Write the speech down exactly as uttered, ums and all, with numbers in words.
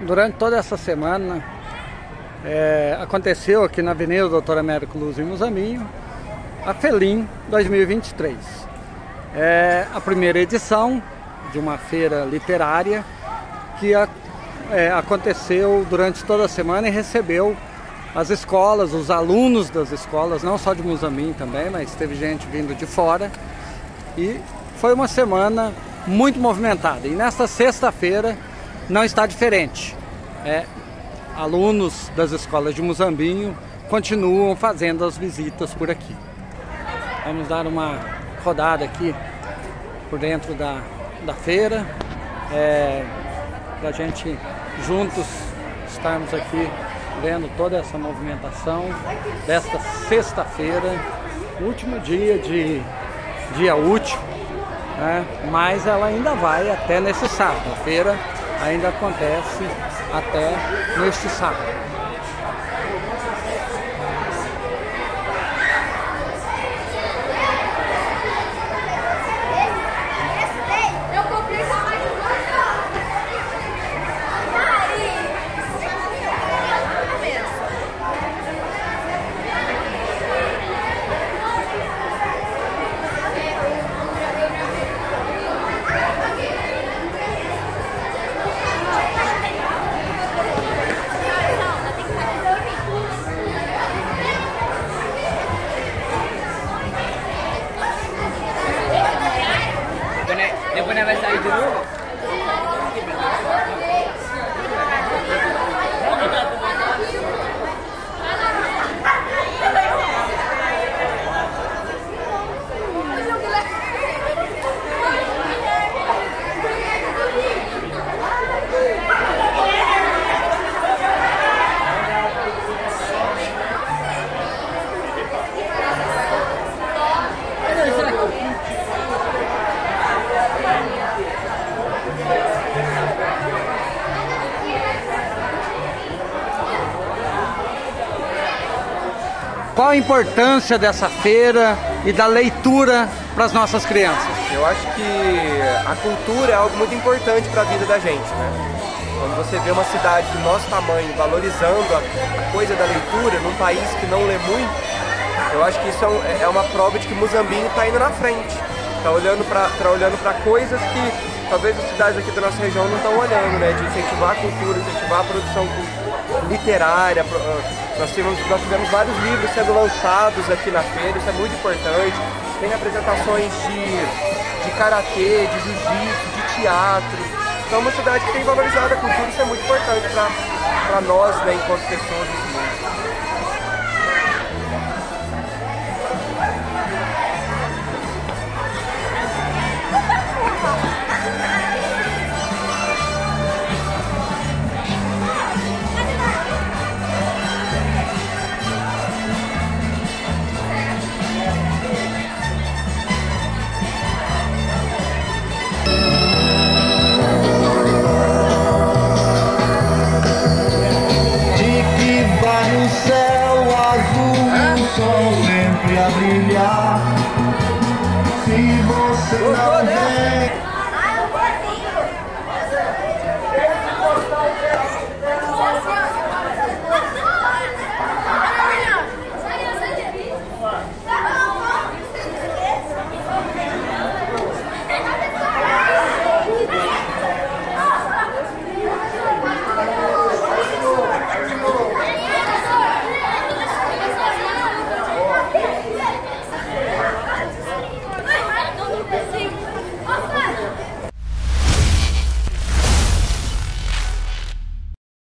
durante toda essa semana é, aconteceu aqui na Avenida Doutor Américo Luz em Muzambinho a FELIM dois mil e vinte e três. É a primeira edição de uma feira literária que a, é, aconteceu durante toda a semana e recebeu as escolas, os alunos das escolas, não só de Muzambinho também, mas teve gente vindo de fora. E foi uma semana muito movimentada. E nesta sexta-feira não está diferente. É, alunos das escolas de Muzambinho continuam fazendo as visitas por aqui. Vamos dar uma rodada aqui por dentro da, da feira, é, para a gente juntos estarmos aqui vendo toda essa movimentação desta sexta-feira, último dia de dia útil, né? Mas ela ainda vai até nesse sábado. A feira ainda acontece até neste sábado. Depois vai sair de novo? Qual a importância dessa feira e da leitura para as nossas crianças? Eu acho que a cultura é algo muito importante para a vida da gente, né? Quando você vê uma cidade do nosso tamanho valorizando a coisa da leitura num país que não lê muito, eu acho que isso é uma prova de que Muzambinho está indo na frente, está olhando para tá olhando para coisas que talvez as cidades aqui da nossa região não estão olhando, né? De incentivar a cultura, incentivar a produção literária. Nós tivemos, nós tivemos vários livros sendo lançados aqui na feira, isso é muito importante. Tem apresentações de, de karatê, de jiu-jitsu, de teatro. Então é uma cidade que tem valorizado a cultura, isso é muito importante para nós, né, enquanto pessoas desse mundo. Sempre a brilhar. Se você não der